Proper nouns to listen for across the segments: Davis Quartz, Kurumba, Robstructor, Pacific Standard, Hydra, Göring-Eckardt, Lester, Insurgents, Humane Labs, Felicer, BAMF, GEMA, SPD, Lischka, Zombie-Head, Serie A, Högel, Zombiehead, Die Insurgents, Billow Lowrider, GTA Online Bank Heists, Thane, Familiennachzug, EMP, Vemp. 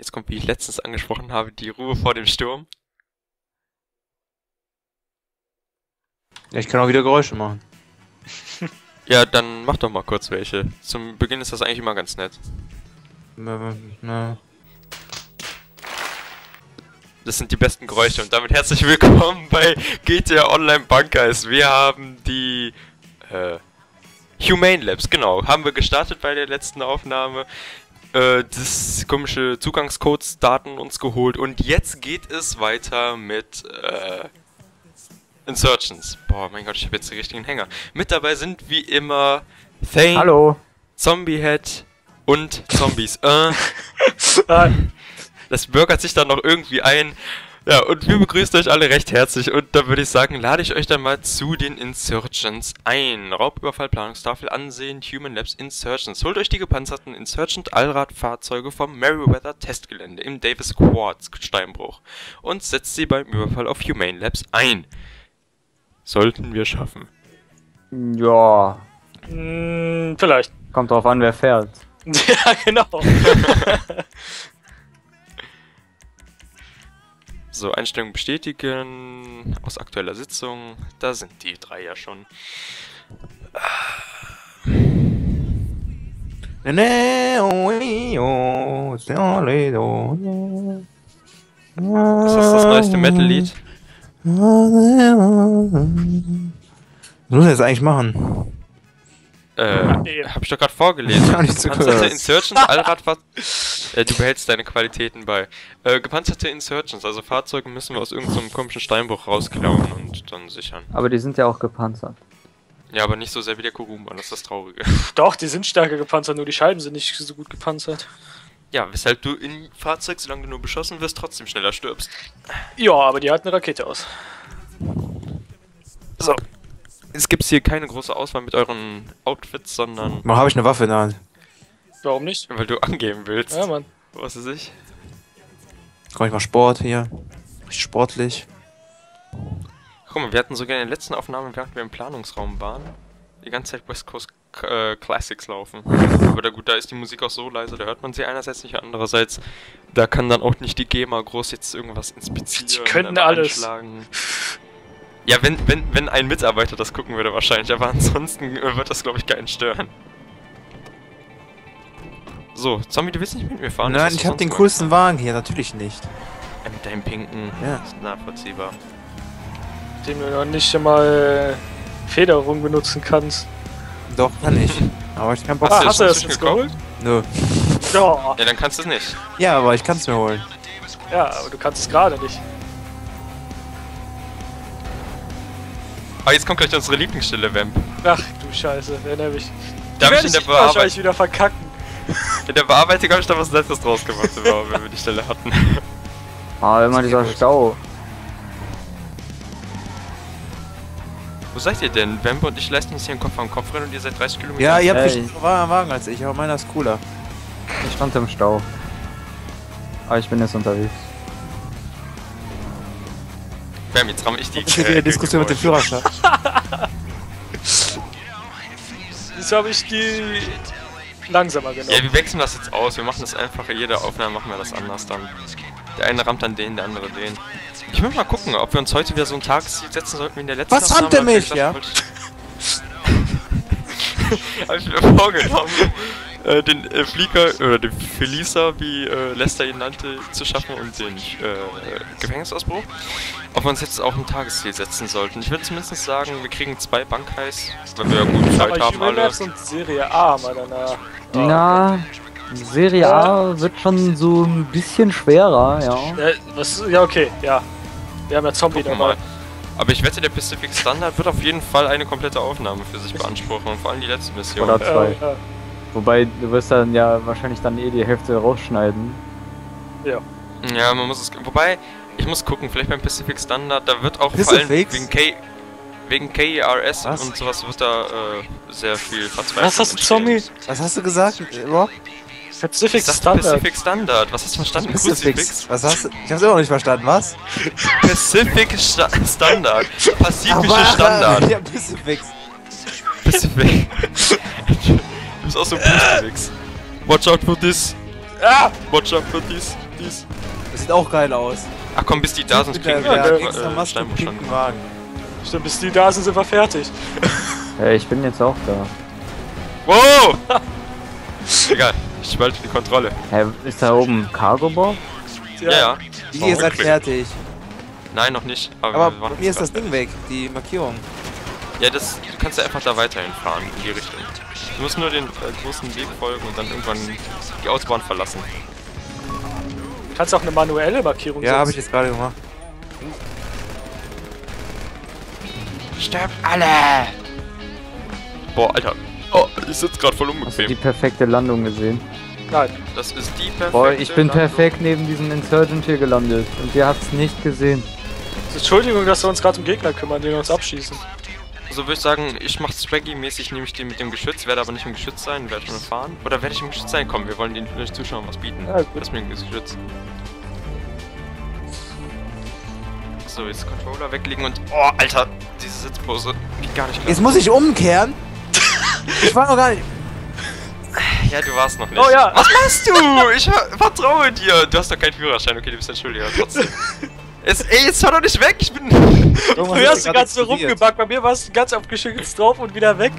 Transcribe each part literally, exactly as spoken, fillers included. Jetzt kommt, wie ich letztens angesprochen habe, die Ruhe vor dem Sturm. Ja, ich kann auch wieder Geräusche machen. Ja, dann mach doch mal kurz welche. Zum Beginn ist das eigentlich immer ganz nett. Das sind die besten Geräusche und damit herzlich willkommen bei G T A Online Bank Heists. Wir haben die äh, Humane Labs, genau, haben wir gestartet bei der letzten Aufnahme. Äh, das komische Zugangscodes Daten uns geholt und jetzt geht es weiter mit äh, Insurgents. Boah, mein Gott, ich habe jetzt den richtigen Hänger. Mit dabei sind wie immer Thane, hallo, Zombie-Head und Zombies. äh, das bürgert sich dann noch irgendwie ein. Ja, und wir begrüßen euch alle recht herzlich und da würde ich sagen, lade ich euch dann mal zu den Insurgents ein. Raubüberfall, Planungstafel, Ansehen, Human Labs, Insurgents. Holt euch die gepanzerten Insurgent-Allradfahrzeuge vom Meriwether-Testgelände im Davis Quartz Steinbruch und setzt sie beim Überfall auf Humane Labs ein. Sollten wir schaffen. Ja. Hm, vielleicht. Kommt drauf an, wer fährt. Ja, genau. So, Einstellung bestätigen, aus aktueller Sitzung, da sind die drei ja schon. Ist das das neueste Metal-Lied? Was muss ich jetzt eigentlich machen? Äh, nee. Hab ich doch gerade vorgelesen. Gepanzerte Insurgents, Allradfahr... äh, du behältst deine Qualitäten bei. Äh, gepanzerte Insurgents, also Fahrzeuge müssen wir aus irgendeinem so komischen Steinbruch rausklauen und dann sichern. Aber die sind ja auch gepanzert. Ja, aber nicht so sehr wie der Kurumba, das ist das Traurige. Doch, die sind stärker gepanzert, nur die Scheiben sind nicht so gut gepanzert. Ja, weshalb du in Fahrzeug, solange du nur beschossen wirst, trotzdem schneller stirbst. Ja, aber die halten eine Rakete aus. So. Es gibt hier keine große Auswahl mit euren Outfits, sondern... Warum habe ich eine Waffe in der Hand? Warum nicht? Weil du angeben willst. Ja, Mann. Was weiß ich? Komm, ich mach Sport hier. Richtig sportlich. Guck mal, wir hatten sogar in der letzten Aufnahme, während wir im Planungsraum waren, die ganze Zeit West Coast äh, Classics laufen. Aber da, gut, da ist die Musik auch so leise, da hört man sie einerseits nicht, andererseits, da kann dann auch nicht die GEMA groß jetzt irgendwas inspizieren. Die könnten alles. Anschlagen. Ja, wenn, wenn, wenn ein Mitarbeiter das gucken würde wahrscheinlich, aber ansonsten wird das, glaube ich, keinen stören. So, Zombie, du willst nicht mit mir fahren? Nein, ich hab den coolsten Wagen hier, natürlich nicht. Ja, mit deinem pinken, ja. Ist nachvollziehbar. Den du noch nicht einmal Federung benutzen kannst. Doch, kann ich. Aber ich kann Bock. Ah, hast du das jetzt geholt? Nö. Ja, dann kannst du es nicht. Ja, aber ich kann es mir holen. Ja, aber du kannst es gerade nicht. Ah, jetzt kommt gleich unsere Lieblingsstelle, Vemp. Ach du Scheiße, erinnere mich. Da werde ich in der wahrscheinlich wieder verkacken. In der Bearbeitung habe ich da was Nettes draus gemacht, wenn wir die Stelle hatten. Ah, immer dieser Stau. Wo seid ihr denn? Vemp und ich leisten uns hier einen Kopf am Kopf rein und ihr seid dreißig Kilometer. Ja, ihr habt einen schnelleren Wagen als ich, aber meiner ist cooler. Ich stand im Stau. Aber ich bin jetzt unterwegs. Bam, jetzt ramm ich die äh, Diskussion mit dem Führerschein. Jetzt habe ich die langsamer genommen. Ja, wir wechseln das jetzt aus. Wir machen das einfach in jeder Aufnahme, machen wir das anders dann. Der eine rammt dann den, der andere den. Ich will mal gucken, ob wir uns heute wieder so einen Tagesziel setzen sollten wie in der letzten Aufnahme. Was rammt der mich, ja? Hab ich mir vorgenommen, äh, den äh, Flieger, oder äh, den Felicer, wie äh, Lester ihn nannte, zu schaffen und den äh, Gefängnisausbruch. Ob wir uns jetzt auch ein Tagesziel setzen sollten. Ich würde zumindest sagen, wir kriegen zwei Bankheists, weil wir ja gute Zeit haben alle. Und Serie A mal danach. Na, Serie A wird schon so ein bisschen schwerer, ja. Äh, was, ja, okay, ja. Wir haben ja Zombie dabei. Aber ich wette, der Pacific Standard wird auf jeden Fall eine komplette Aufnahme für sich beanspruchen. Und vor allem die letzte Mission. Oder zwei. Ja, ja. Wobei, du wirst dann ja wahrscheinlich dann eh die Hälfte rausschneiden. Ja. Ja, man muss es... Wobei, ich muss gucken, vielleicht beim Pacific Standard, da wird auch vor allem wegen K... Wegen K E R S und sowas wird da äh, sehr viel verzweifelt. Was hast du, Zombie? Was hast du gesagt, Rob? Pacific Standard. Pacific Standard. Was hast du verstanden? Crucifix? Was hast du? Ich hab's immer noch nicht verstanden. Was? Pacific Sta Standard. Pazifische Standard. Ja, Pacific. Pacific. Du bist auch so ein Crucifix. Watch out for this. Ah! Watch out für dies, dies. Das sieht auch geil aus. Ach komm, bis die da sind, kriegen wir ja, den äh, Steinbruchstand. Wagen. Stimmt, bis die da sind, sind wir fertig. Hey, ich bin jetzt auch da. Wow! Egal, ich behalte die Kontrolle. Hey, ist da oben Cargo-Bau? Ja, ja. Die, ihr seid fertig. Nein, noch nicht. Aber, aber bei mir ist das Ding weg, die Markierung. Ja, das, du kannst ja einfach da weiterhin fahren, in die Richtung. Du musst nur den äh, großen Weg folgen und dann irgendwann die Autobahn verlassen. Kannst du auch eine manuelle Markierung setzen? Ja, habe ich jetzt gerade gemacht. Sterbt alle! Boah, Alter. Oh, ich sitze gerade voll unbequem. Hast du die perfekte Landung gesehen? Nein. Das ist die perfekte. Boah, ich bin Landung. Perfekt neben diesem Insurgent hier gelandet und ihr habt es nicht gesehen. Entschuldigung, dass wir uns gerade um Gegner kümmern, den wir uns abschießen. Also würde ich sagen, ich mache Swaggy-mäßig, nehme ich den mit dem Geschütz, werde aber nicht im Geschütz sein, werde schon fahren. Oder werde ich im Geschütz sein? Komm, wir wollen den Zuschauern was bieten. Ja, das mit dem Geschütz. So, jetzt Controller weglegen und... Oh, Alter! Diese Sitzpose geht gar nicht klar. Jetzt muss ich umkehren? Ich war noch gar nicht... Ja, du warst noch nicht. Oh ja! Was machst du? Ich vertraue dir! Du hast doch keinen Führerschein, okay, du bist ein Schuldiger. Trotzdem. Es, ey, jetzt schau doch nicht weg, ich bin... Du hast die ganze rumgebackt, bei mir warst du ganz aufgeschüttelt drauf und wieder weg.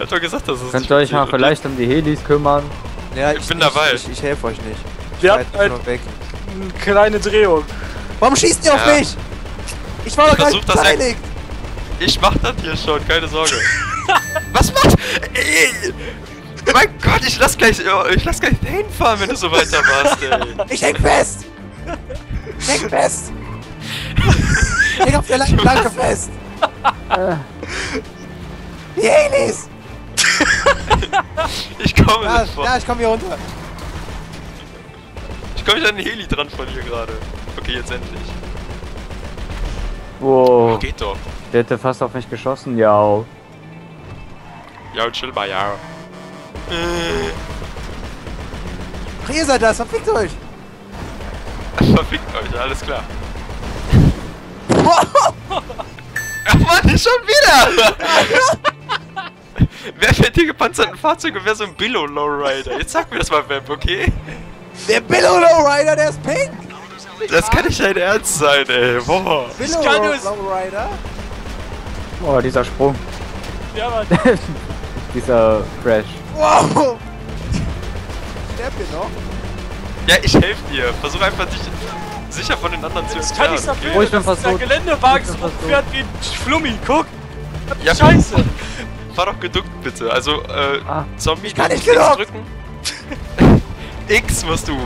Hat doch gesagt, dass es... Könnt ihr euch mal vielleicht um die Helis kümmern? Ja, ich, ich bin dabei. Ich, ich, ich helfe euch nicht. Wir haben eine kleine Drehung. Warum schießt ihr auf ja. mich? Ich war doch gar nicht beteiligt. Ich mach das hier schon, keine Sorge. Was macht... Ey. Mein Gott, ich lass gleich, ich lass gleich hinfahren, wenn du so weiter machst, ey. Ich häng fest! Ich häng fest! Ich häng auf der langen Planke fest! Die Aliens! Ich komme ja, nicht vor. Ja, ich komme hier runter. Ich komme nicht an den Heli dran von hier gerade. Okay, jetzt endlich. Wow. Oh, geht doch. Der hätte fast auf mich geschossen, ja. Ja, chill mal, ja. Ach, ihr seid das, verfickt euch! Verfickt euch, alles klar. Ach man, nicht schon wieder! Wer fährt die gepanzerten Fahrzeuge? Wer so ein Billow Lowrider? Jetzt sag mir das mal, Vemp, okay? Der Billow Lowrider, der ist pink! Das kann nicht dein Ernst sein, ey, boah! Billow Lowrider? Boah, dieser Sprung. Ja, Mann. Dieser Crash. Wow! Sterbt ihr noch? Ja, ich helfe dir. Versuch einfach dich sicher von den anderen zu entfernen. Das kann nichts dafür, okay. dass der Geländewagen so fährt wie ein Flummi, guck! Ja, Scheiße! Fahr doch geduckt bitte, also äh, ah. Zombie, ich kann nicht X drücken. X musst du.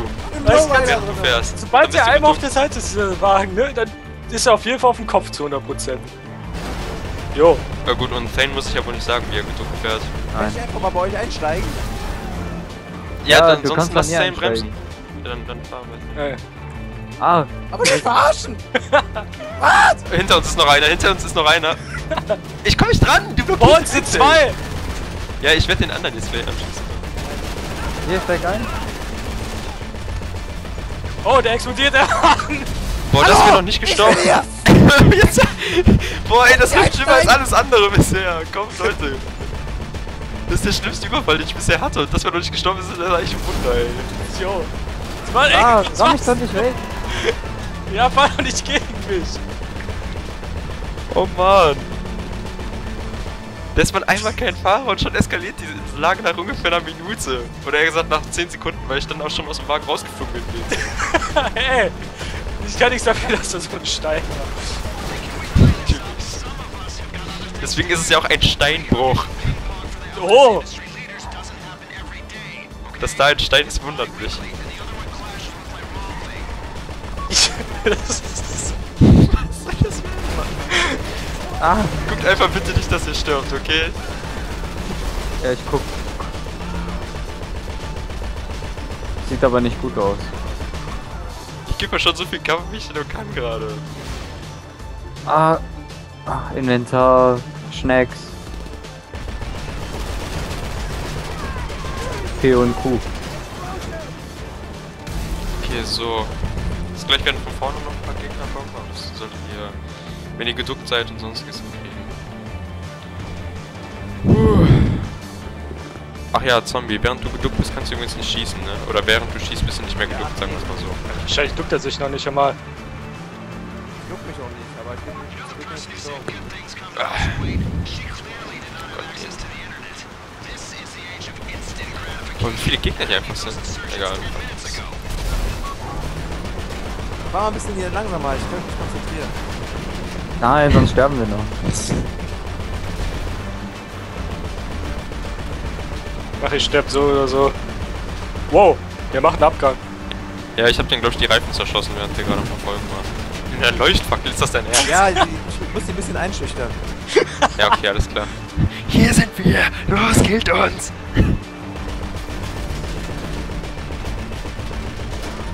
Weißt du, während du fährst. Sobald der einmal auf der Seite ist, der Wagen, ne, dann ist er auf jeden Fall auf dem Kopf zu hundert Prozent. Jo. Na gut, und Thane muss ich aber nicht sagen, wie er geduckt fährt. Nein. Kann ich einfach mal bei euch einsteigen? Ja, ja dann sonst lass Thane bremsen. Ja, dann, dann fahren wir. Hey. Ah. Aber nicht verarschen! Was? Hinter uns ist noch einer, hinter uns ist noch einer. Ich komm nicht dran, du blockierst. Oh, uns sind zwei! Ja, ich werde den anderen jetzt anschließen. Hier steig ein. Oh, der explodiert, der Wagen! Boah, hallo, das wird noch nicht gestorben. Jetzt, boah, ey, das ist schlimmer als alles andere bisher. Kommt, Leute. Das ist der schlimmste Überfall, den ich bisher hatte. Und dass wir noch nicht gestorben sind, ist eigentlich ein Wunder, ey. Jo. Das war echt. Ah, komm ich doch nicht weg. Ja, fahr doch nicht gegen mich. Oh Mann. Da ist man einmal kein Fahrer und schon eskaliert diese Lage nach ungefähr einer Minute. Oder eher gesagt nach zehn Sekunden, weil ich dann auch schon aus dem Wagen rausgeflogen bin. Ey. Ich kann nichts dafür, dass das von Stein war. Deswegen ist es ja auch ein Steinbruch. Oh! Dass da ein Stein ist, wundert mich. Ich, das ist das. Was soll das machen? Ah. Guckt einfach bitte nicht, dass ihr stirbt, okay? Ja, ich guck. Sieht aber nicht gut aus. Ich gebe mir schon so viel Kampf, wie ich nur kann gerade. Ah, ah, Inventar, Snacks. P und Q. Okay, so. Jetzt gleich werden von vorne noch ein paar Gegner kommen, aber das solltet ihr, wenn ihr geduckt seid und sonstiges, kriegen. Uh. Ach ja, Zombie, während du geduckt bist, kannst du übrigens nicht schießen, ne? Oder während du schießt, bist du nicht mehr geduckt, ja, sagen wir es mal so. Wahrscheinlich duckt er sich noch nicht einmal. Ich duck mich auch nicht, aber ich bin nicht so. Ah. Und viele Gegner hier einfach sind. Egal. Fahr mal ein bisschen hier langsamer, ich kann mich konzentrieren. Nein, sonst sterben wir noch. Ach, ich sterb so oder so. Wow, der macht einen Abgang. Ja, ich hab den, glaube ich, die Reifen zerschossen, während der gerade verfolgen war. In der Leuchtfackel, ist das dein Ernst? Ja, ich, ich muss die ein bisschen einschüchtern. Ja, okay, alles klar. Hier sind wir! Los, killt uns!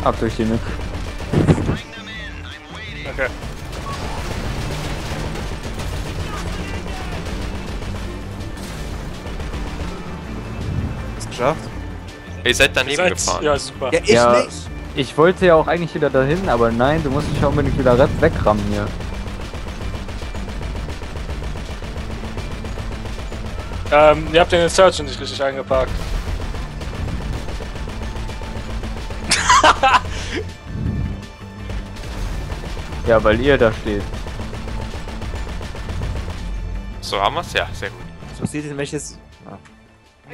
Ab durch die Mücke. Okay. Geschafft. Ihr seid daneben Seid, gefahren. Ja, super. Ja, ich ja, nicht. Ich wollte ja auch eigentlich wieder dahin, aber nein, du musst dich auch unbedingt wieder wegrammen hier. Ähm, ihr habt den Insurgent nicht richtig eingeparkt. Ja, weil ihr da steht. So haben wir's, ja, sehr gut. Was passiert denn, welches... Ah.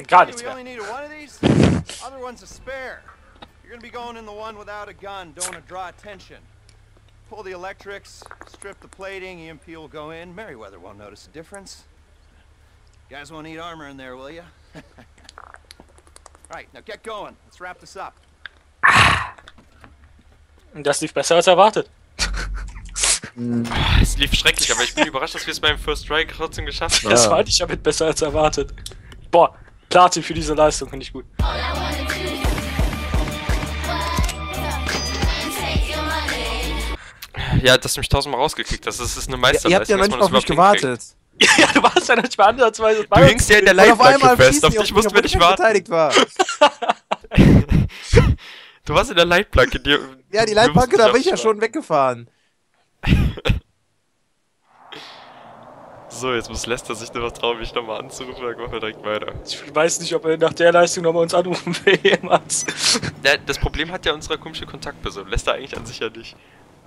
Gar nichts mehr. Das lief besser als erwartet. Es lief schrecklich, aber ich bin überrascht, dass wir es beim First Try trotzdem geschafft haben. Das war ich damit besser als erwartet. Boah. Platin für diese Leistung, finde ich gut. Ja, dass du mich tausendmal rausgekickt hast, das ist eine Meisterleistung. Ja, ihr habt ja manchmal auf mich gewartet. Ja, du warst ja nicht mal ansatzweise. Du hingst ja in der Live-Flasche fest, auf dich mussten wir nicht warten. Verteidigt war. Du warst in der Leitplanke. Die, ja, die Leitplanke, da bin ich ja schon weggefahren. So, jetzt muss Lester sich nur noch trauen, mich nochmal anzurufen, dann machen wir direkt weiter. Ich weiß nicht, ob er nach der Leistung nochmal uns anrufen will, jemals. Ja, das Problem hat ja unsere komische Kontaktperson, Lester eigentlich an sich ja nicht.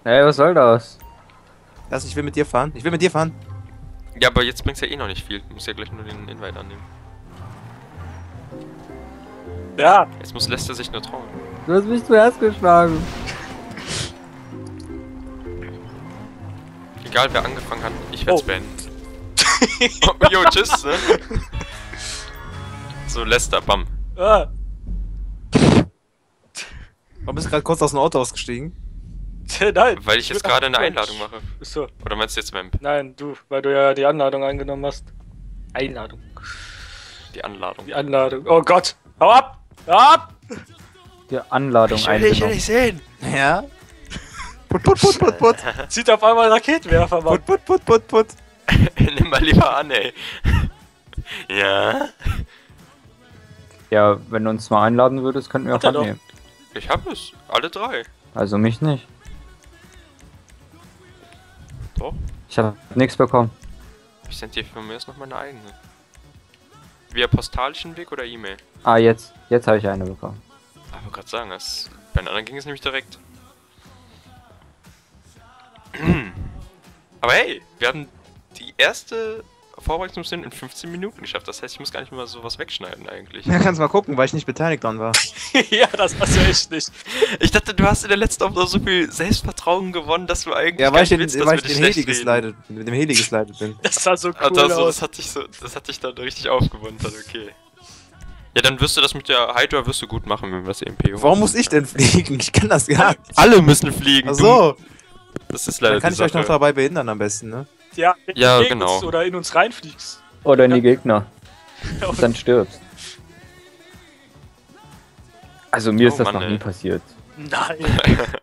Hey, was soll das? Lass, ich will mit dir fahren, ich will mit dir fahren. Ja, aber jetzt bringt's ja eh noch nicht viel, du musst ja gleich nur den Invite annehmen. Ja! Jetzt muss Lester sich nur trauen. Du hast mich zuerst geschlagen. Egal, wer angefangen hat, ich werd's oh. beenden. Oh, jo, tschüss, ne? So, Lester, bam. Ah. Warum bist du gerade kurz aus dem Auto ausgestiegen? Nein. Weil ich, ich jetzt gerade eine Einladung mache. So. Oder meinst du jetzt Vemp? Nein, du, weil du ja die Anladung eingenommen hast. Einladung. Die Anladung. Die Anladung. Oh Gott. Hau ab! Hau ab! Die Anladung ich will eingenommen. Ich will dich sehen. Ja? Put, put, put, put, put. Zieht auf einmal einen Raketenwerfer, Mann. Put, put, put, put, put. Nimm mal lieber an, ey. Ja? Ja, wenn du uns mal einladen würdest, könnten wir auch annehmen. Ich hab es. Alle drei. Also mich nicht. Doch. Ich hab nichts bekommen. Ich sende dir von mir jetzt noch meine eigene. Via postalischen Weg oder E-Mail? Ah, jetzt. Jetzt habe ich eine bekommen. Aber ich wollte gerade sagen, das, bei den anderen ging es nämlich direkt. Aber hey, wir haben... die erste Vorbereitungsstunde in fünfzehn Minuten geschafft. Das heißt, ich muss gar nicht mehr so was wegschneiden eigentlich. Ja, kannst mal gucken, weil ich nicht beteiligt dran war. Ja, das hast du echt nicht. Ich dachte, du hast in der letzten Aufnahme so viel Selbstvertrauen gewonnen, dass du eigentlich. Ja, weil ich den, willst, weil ich den Heliges leidet, mit dem Heliges leidet bin. Das sah so cool also, aus. Das hat dich so, das hat dich dann richtig aufgewonnen, dann okay. Ja, dann wirst du das mit der Hydra wirst du gut machen, wenn wir das E M P holen. Warum muss ich denn fliegen? Ich kann das gar nicht. Alle müssen fliegen. Ach so. Das ist leider. Dann kann ich Sache. euch noch dabei behindern am besten, ne? Ja, wenn ja du genau. oder in uns reinfliegst. Oder in die Gegner. Und dann stirbst. Also mir oh, ist das Mann, noch ey. nie passiert. Nein.